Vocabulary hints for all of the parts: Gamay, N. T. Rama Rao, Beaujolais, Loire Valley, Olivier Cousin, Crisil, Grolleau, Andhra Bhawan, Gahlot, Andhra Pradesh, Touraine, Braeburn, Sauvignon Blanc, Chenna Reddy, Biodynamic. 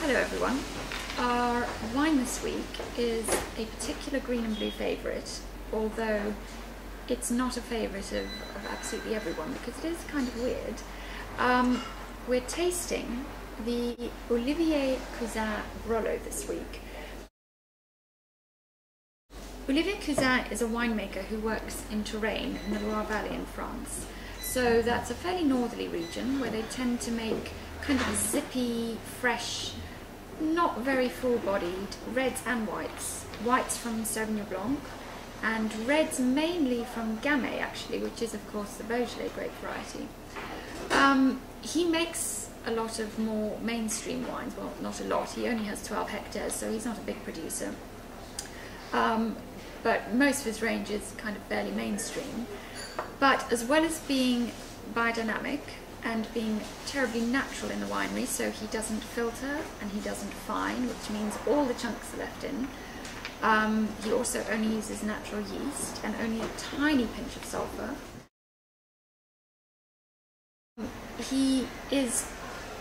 Hello everyone. Our wine this week is a particular green and blue favourite, although it's not a favourite of absolutely everyone because it is kind of weird. We're tasting the Olivier Cousin Grolleau this week. Olivier Cousin is a winemaker who works in Touraine in the Loire Valley in France. So that's a fairly northerly region where they tend to make kind of zippy, fresh, not very full-bodied reds and whites. Whites from Sauvignon Blanc and reds mainly from Gamay, actually, which is of course the Beaujolais grape variety. He makes a lot of more mainstream wines. Well, not a lot. He only has 12 hectares, so he's not a big producer. But most of his range is kind of fairly mainstream. But as well as being biodynamic and being terribly natural in the winery, so he doesn't filter and he doesn't fine, which means all the chunks are left in. He also only uses natural yeast and only a tiny pinch of sulfur. He is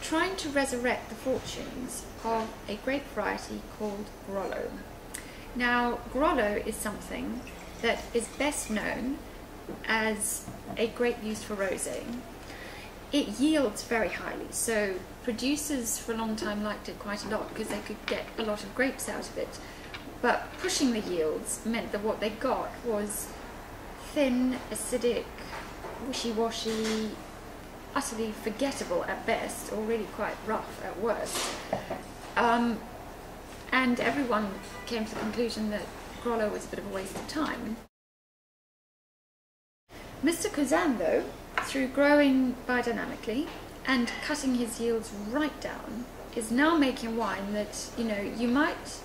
trying to resurrect the fortunes of a grape variety called Grolleau. Now, Grolleau is something that is best known as a grape used for rosé. It yields very highly, so producers for a long time liked it quite a lot because they could get a lot of grapes out of it. But pushing the yields meant that what they got was thin, acidic, wishy-washy, utterly forgettable at best, or really quite rough at worst. And everyone came to the conclusion that Grolleau was a bit of a waste of time. Mr. Cousin, though, through growing biodynamically and cutting his yields right down, is now making wine that, you know, you might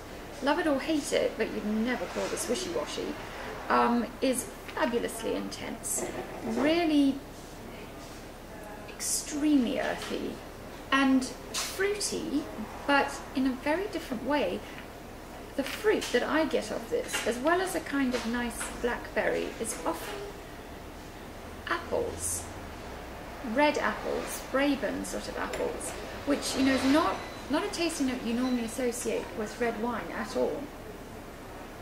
love it or hate it, but you'd never call this wishy-washy. Is fabulously intense, really extremely earthy and fruity, but in a very different way. The fruit that I get of this, as well as a kind of nice blackberry, is often apples, red apples, Braeburn sort of apples, which, you know, is not a tasting note you normally associate with red wine at all.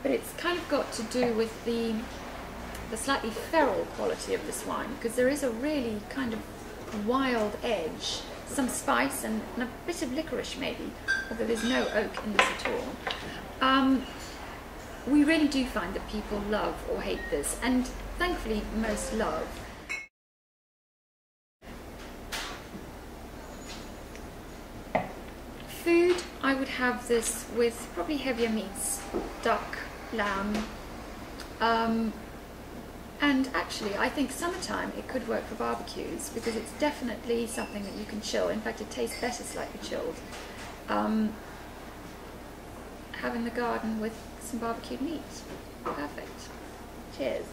But it's kind of got to do with the slightly feral quality of this wine, because there is a really kind of wild edge, some spice and a bit of licorice maybe, although there's no oak in this at all. We really do find that people love or hate this, and thankfully most love. Food, I would have this with probably heavier meats, duck, lamb, and actually I think summertime it could work for barbecues because it's definitely something that you can chill. In fact, it tastes better slightly chilled. Having the garden with some barbecued meat, perfect. Cheers.